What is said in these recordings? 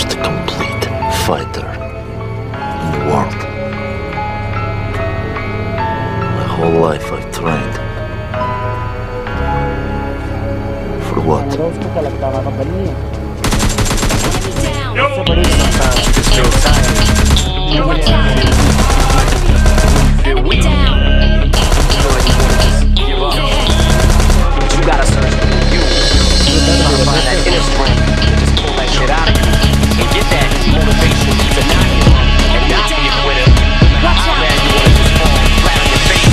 most complete fighter in the world. My whole life I've trained. For what? Enemy down! Give up. But you gotta search for you. You gotta find that inner strength. Just pull that shit out of you. And get that motivation to not give up. And not be a quitter. I'm glad you wanna just fall flat on your face.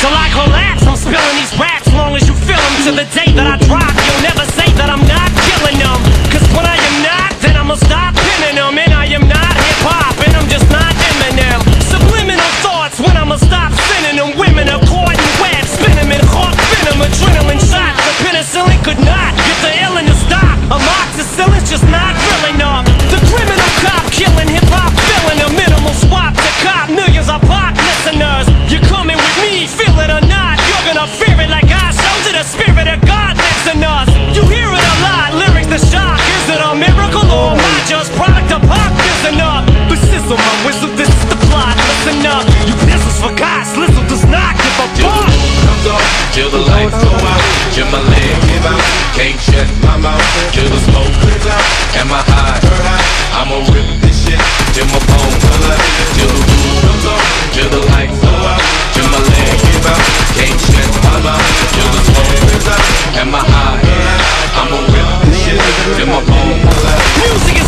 Till I collapse, I'm spilling these raps long as you feel them. To the day that I drop, you'll never say that I'm not killing them. Cause when I am not, then I'ma stop pinning them. And I am not hip-hop, and I'm just not Eminem. Subliminal thoughts when I'ma stop spinning them. Women are caught in web, spin them in heart venom. Adrenaline shots, the penicillin could not get the illness to stop. Amoxicillin's just not really enough. The criminal cop killing hip-hop, filling a minimal swap to cop. Millions are pop listeners. You're coming with me, feel it or not. You're gonna fear it like I showed you. The spirit of God lives in us. You hear it a lot, lyrics the shock. Is it a miracle or am I just product of pop? Listen up, this is my wisdom, this is the plot. Listen up, you pistols for God, Slizzle does not give a fuck. Comes off, till the lights go out, till my leg give out, can't shut my mouth, till the smoke clears out, and my eyes hurt out. I'ma rip this shit, till my bones are out, till the roof comes off, till the lights go out, till my leg give out, can't shut my mouth, till the smoke clears out, and my eyes hurt out. I'ma rip this shit, till my bones are out. Music.